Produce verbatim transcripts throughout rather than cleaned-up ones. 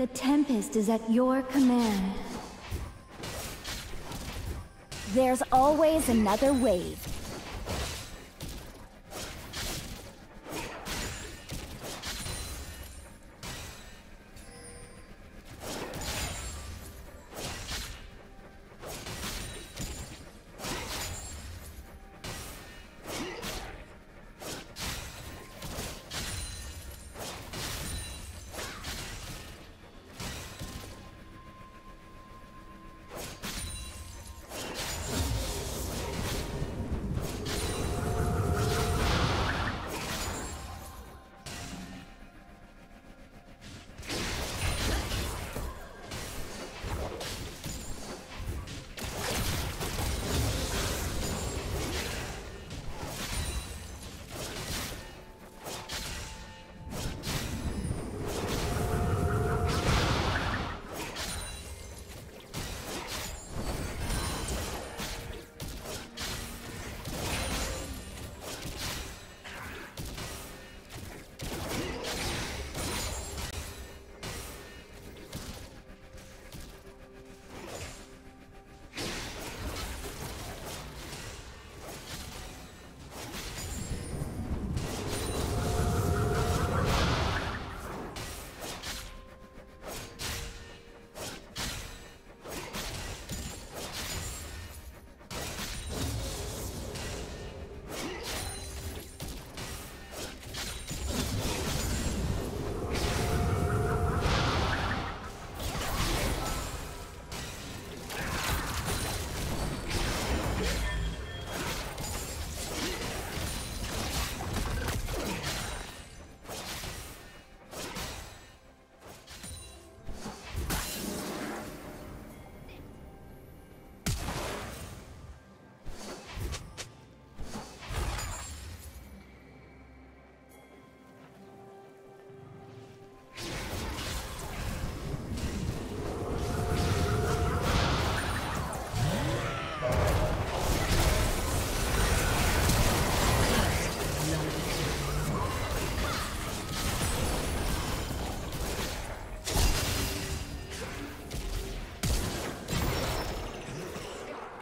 The Tempest is at your command. There's always another wave.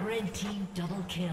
Red team double kill.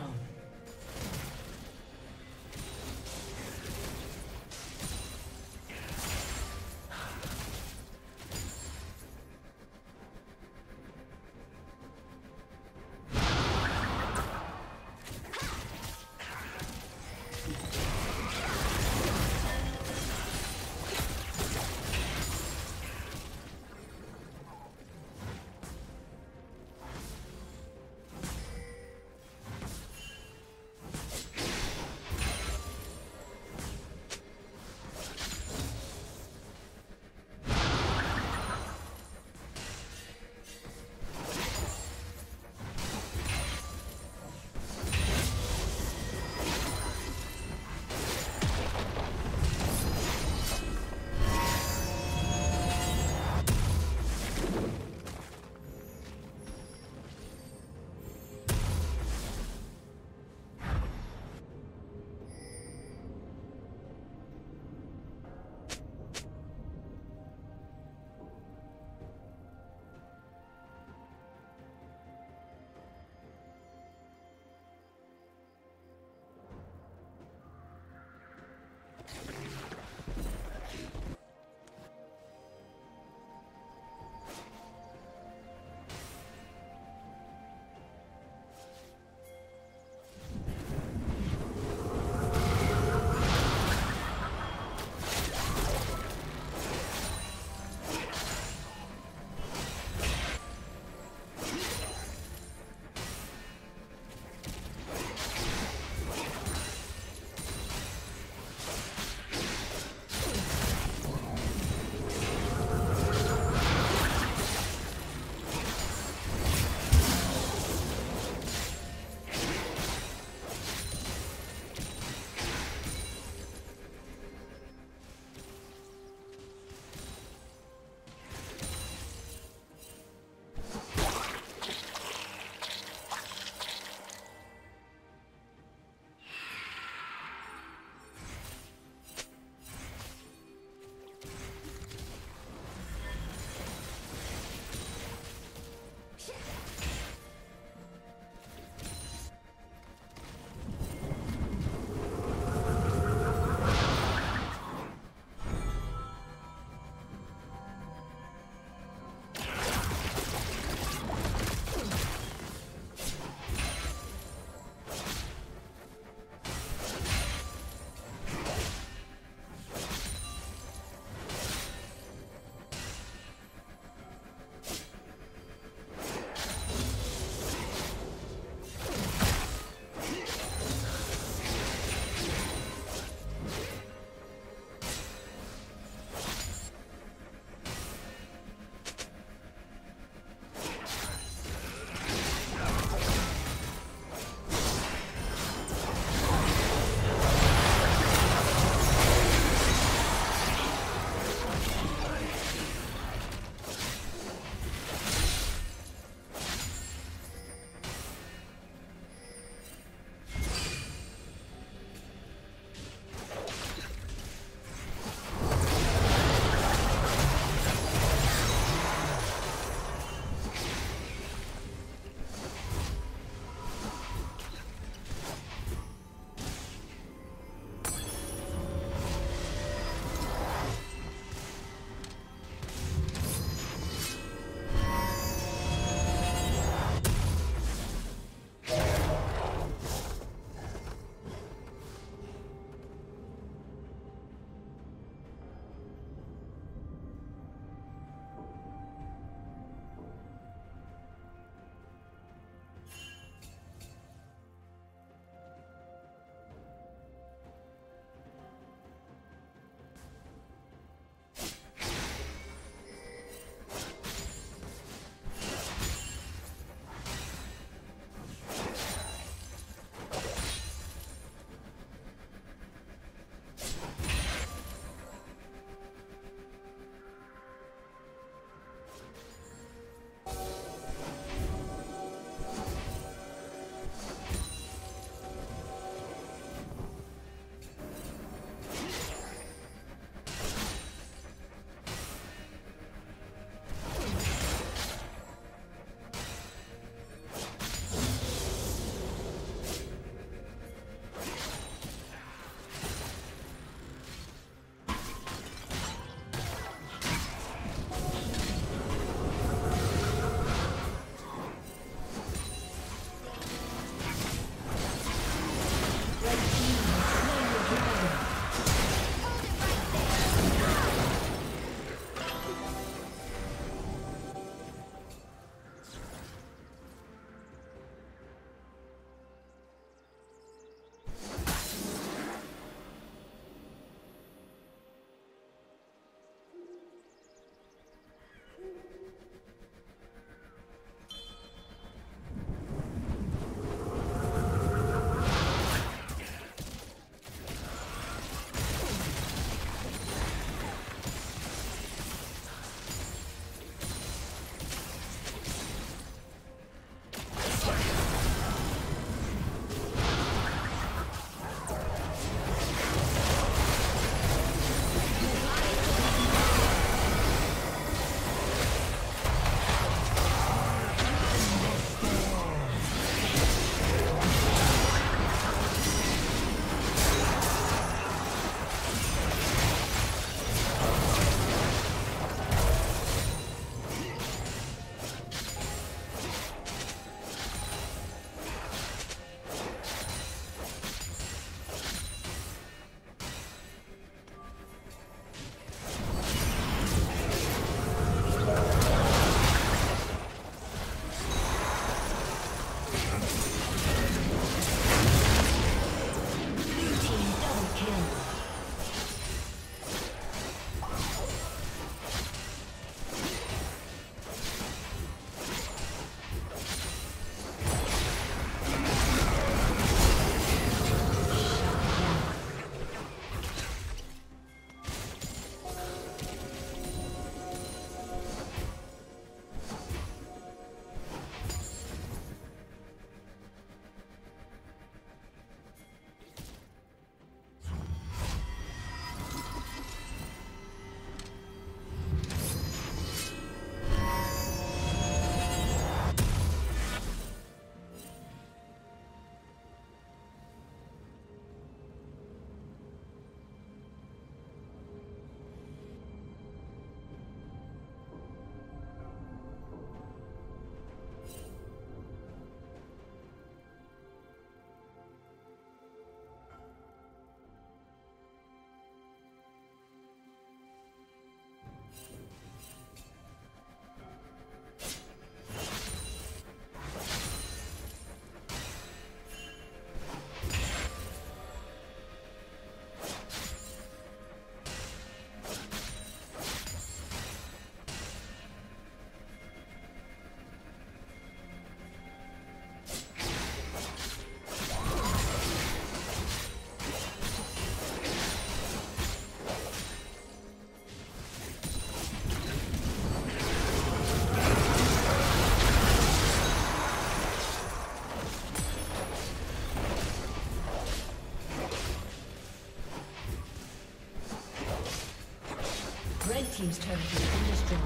team's turret has been destroyed.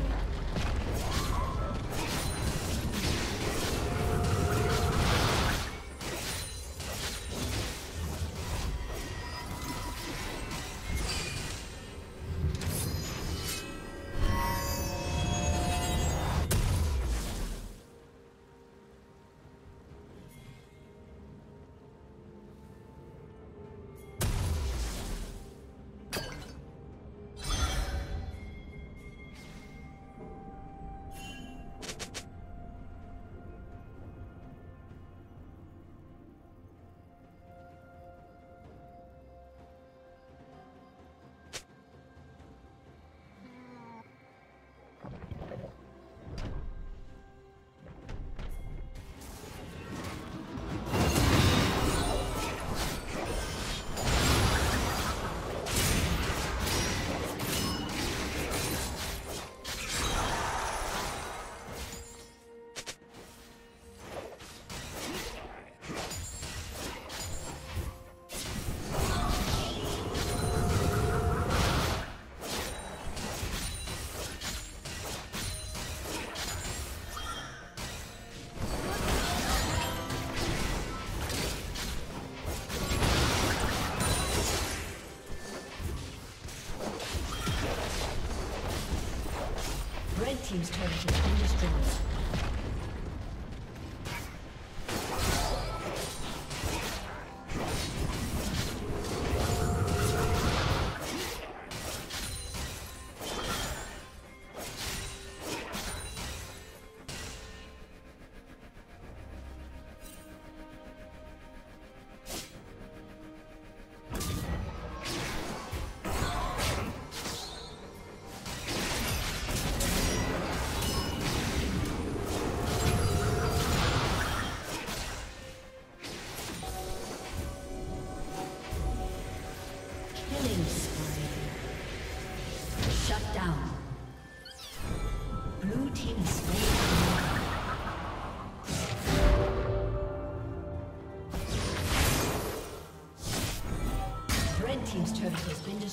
Team's turret has been destroyed.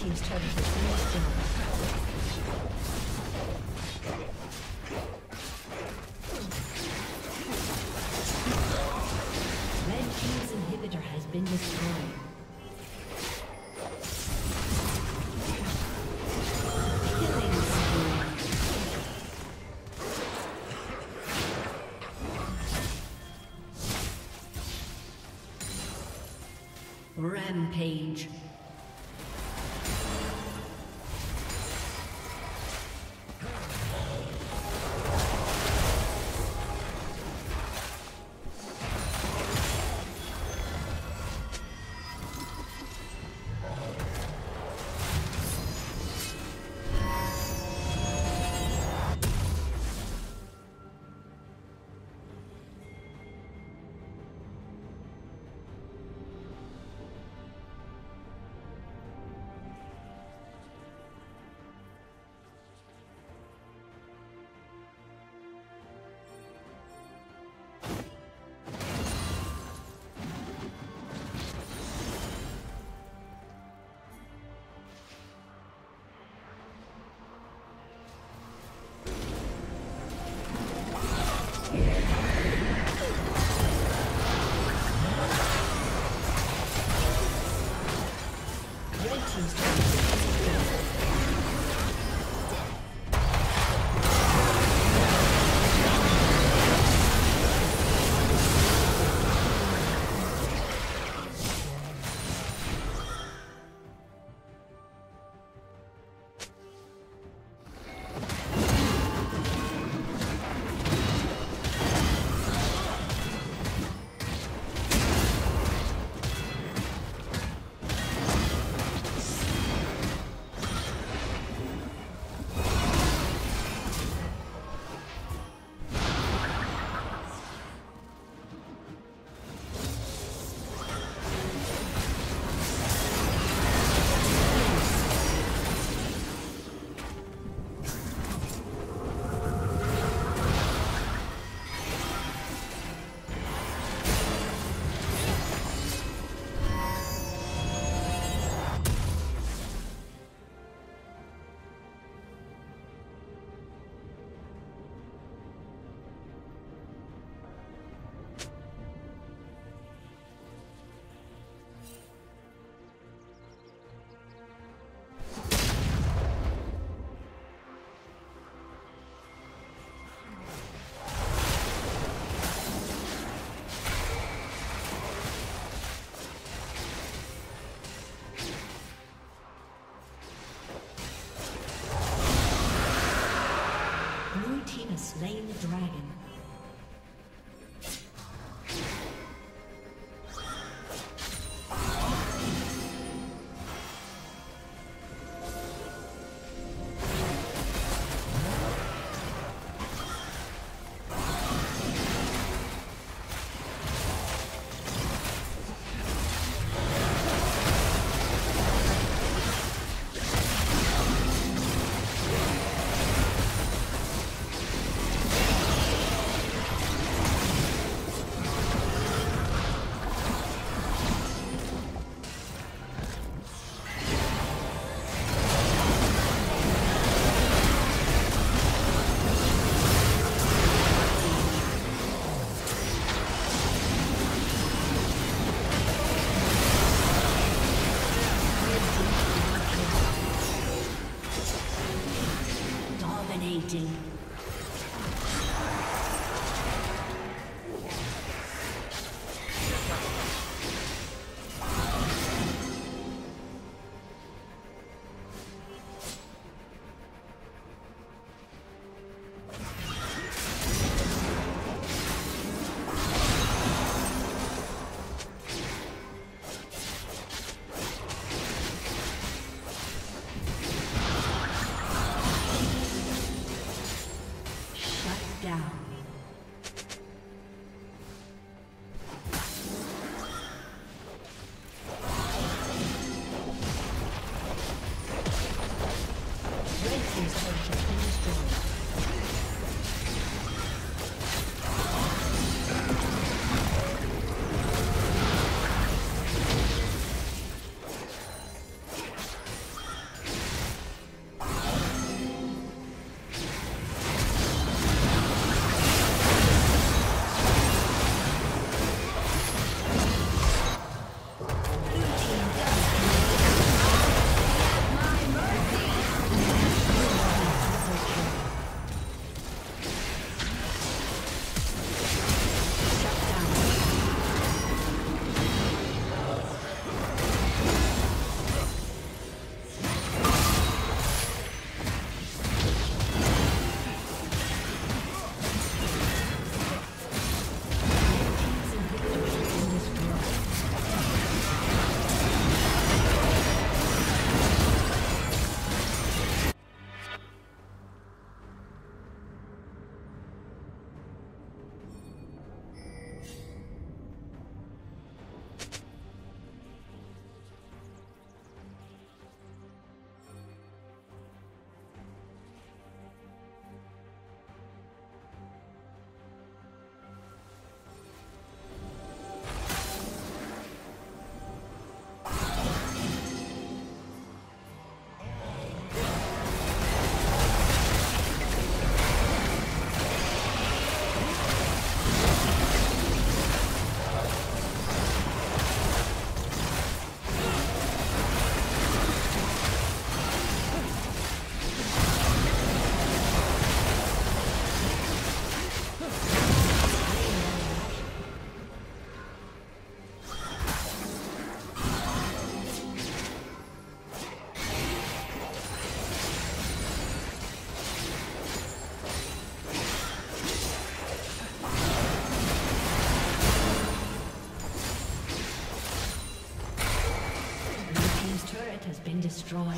team's turret has been destroyed. Been destroyed. Rampage. Slain the dragon. turret has been destroyed. Red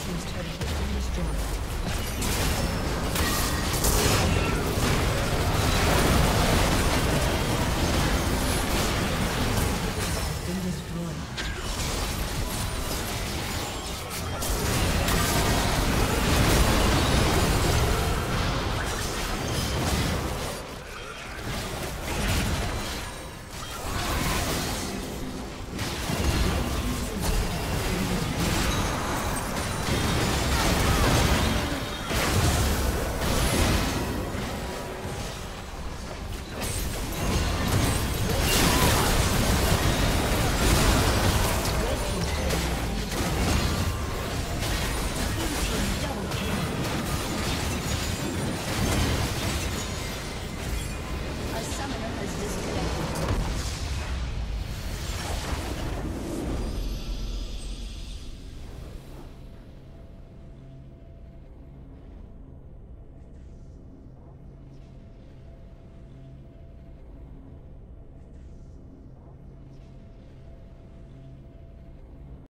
team's turret has been destroyed. Summoner has disconnected.